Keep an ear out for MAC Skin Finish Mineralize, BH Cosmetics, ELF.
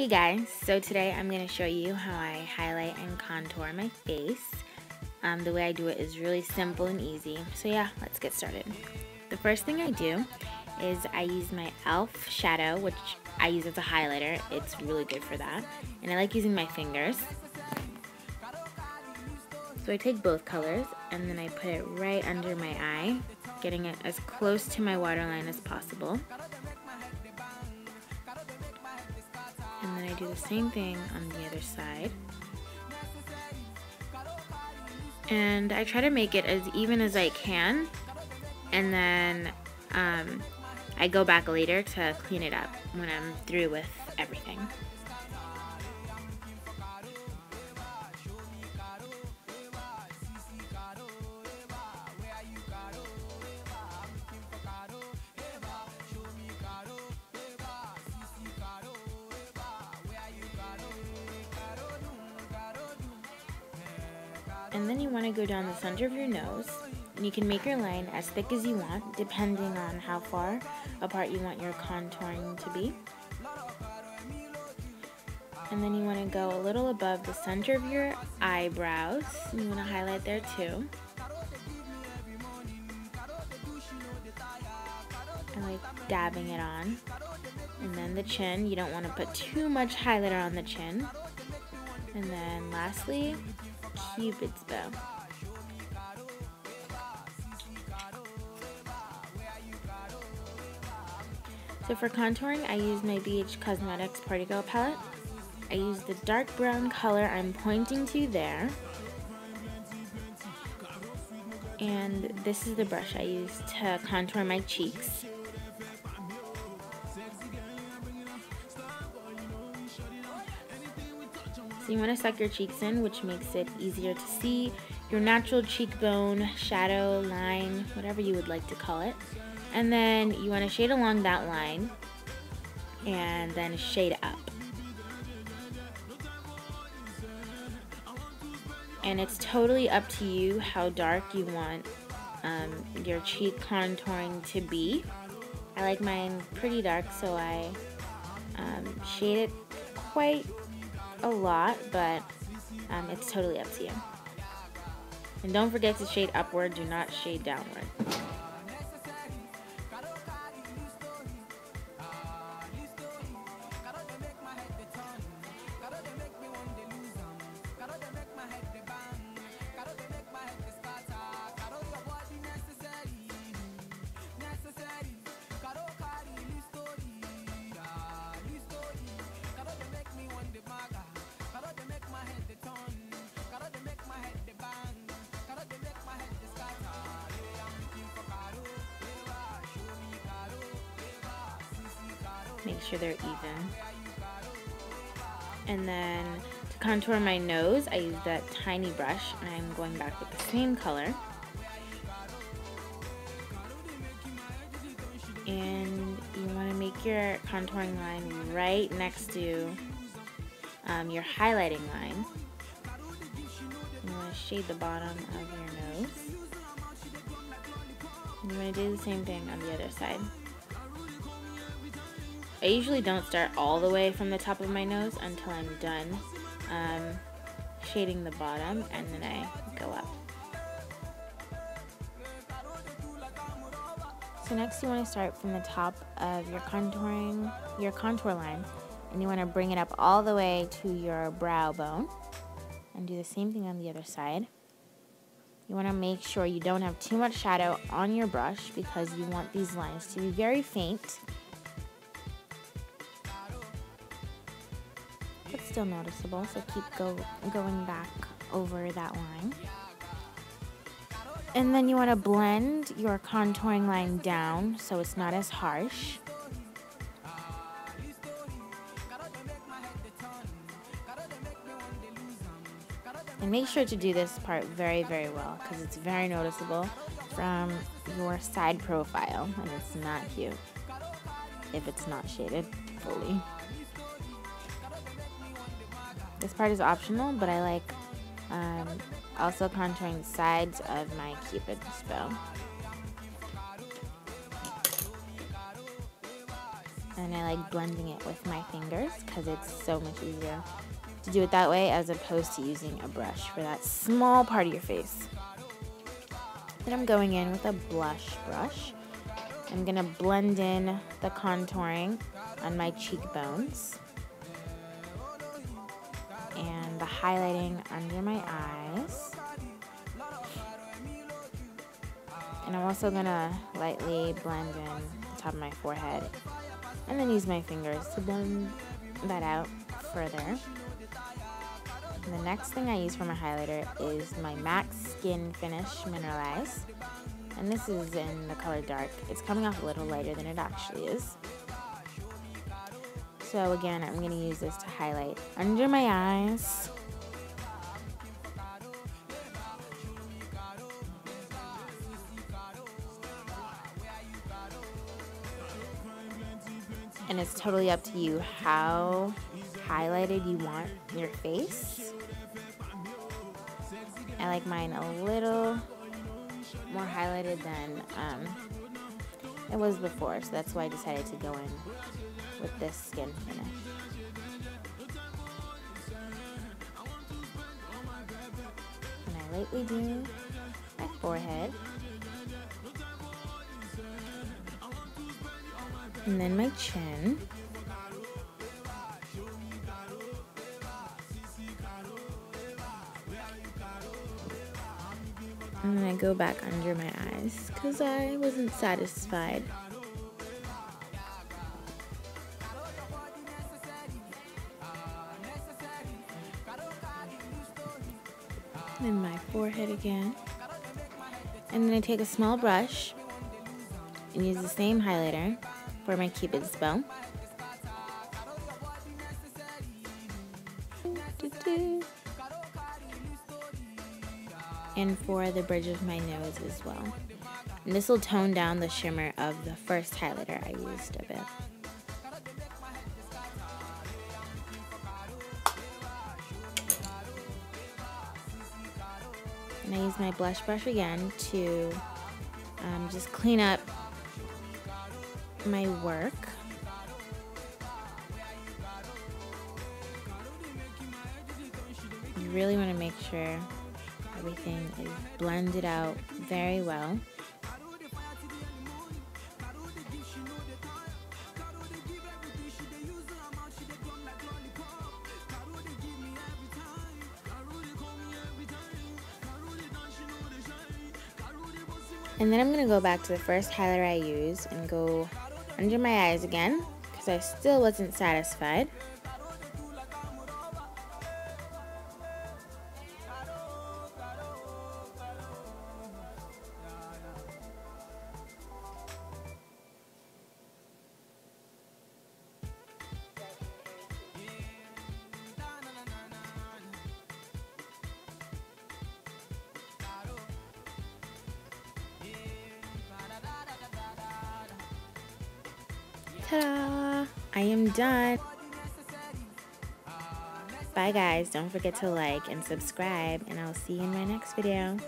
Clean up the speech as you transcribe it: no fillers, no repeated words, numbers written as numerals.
Hey guys, so today I'm going to show you how I highlight and contour my face. The way I do it is really simple and easy. So yeah, let's get started. The first thing I do is I use my ELF shadow, which I use as a highlighter. It's really good for that. And I like using my fingers. So I take both colors and then I put it right under my eye, getting it as close to my waterline as possible. And then I do the same thing on the other side. And I try to make it as even as I can. And then I go back later to clean it up when I'm through with everything. And then you want to go down the center of your nose, and you can make your line as thick as you want, depending on how far apart you want your contouring to be. And then you want to go a little above the center of your eyebrows. You want to highlight there too. I like dabbing it on. And then the chin, you don't want to put too much highlighter on the chin. And then lastly, Cupid's bow. So for contouring, I use my BH Cosmetics Party Girl palette. I use the dark brown color I'm pointing to there. And this is the brush I use to contour my cheeks. So you want to suck your cheeks in, which makes it easier to see your natural cheekbone, shadow, line, whatever you would like to call it. And then you want to shade along that line and then shade up. And it's totally up to you how dark you want your cheek contouring to be. I like mine pretty dark, so I shade it quite a lot, but it's totally up to you. And don't forget to shade upward, do not shade downward. Make sure they're even. And then to contour my nose, I use that tiny brush, and I'm going back with the same color. And you want to make your contouring line right next to your highlighting line. You want to shade the bottom of your nose. And you want to do the same thing on the other side. I usually don't start all the way from the top of my nose until I'm done shading the bottom, and then I go up. So next you want to start from the top of your contour line, and you want to bring it up all the way to your brow bone and do the same thing on the other side. You want to make sure you don't have too much shadow on your brush because you want these lines to be very faint, but still noticeable, so keep going back over that line. And then you want to blend your contouring line down so it's not as harsh. And make sure to do this part very, very well because it's very noticeable from your side profile, and it's not cute if it's not shaded fully. This part is optional, but I like also contouring the sides of my Cupid's bow. And when I like blending it with my fingers, because it's so much easier to do it that way as opposed to using a brush for that small part of your face. Then I'm going in with a blush brush. I'm gonna blend in the contouring on my cheekbones and the highlighting under my eyes. And I'm also gonna lightly blend in the top of my forehead and then use my fingers to blend that out further. And the next thing I use for my highlighter is my MAC Skin Finish Mineralize. And this is in the color dark. It's coming off a little lighter than it actually is. So again, I'm gonna use this to highlight under my eyes. And it's totally up to you how highlighted you want your face. I like mine a little more highlighted than it was before, so that's why I decided to go in with this skin finish. And I lightly do my forehead. And then my chin. And then I go back under my eyes because I wasn't satisfied. And then my forehead again. And then I take a small brush and use the same highlighter for my Cupid's bow. And for the bridge of my nose as well. And this will tone down the shimmer of the first highlighter I used a bit. And I use my blush brush again to just clean up my work. You really want to make sure everything is blended out very well. And then I'm going to go back to the first highlighter I used and go under my eyes again because I still wasn't satisfied. Ta-da! I am done. Bye guys, don't forget to like and subscribe, and I'll see you in my next video.